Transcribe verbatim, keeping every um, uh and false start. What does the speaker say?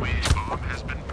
wave bomb has been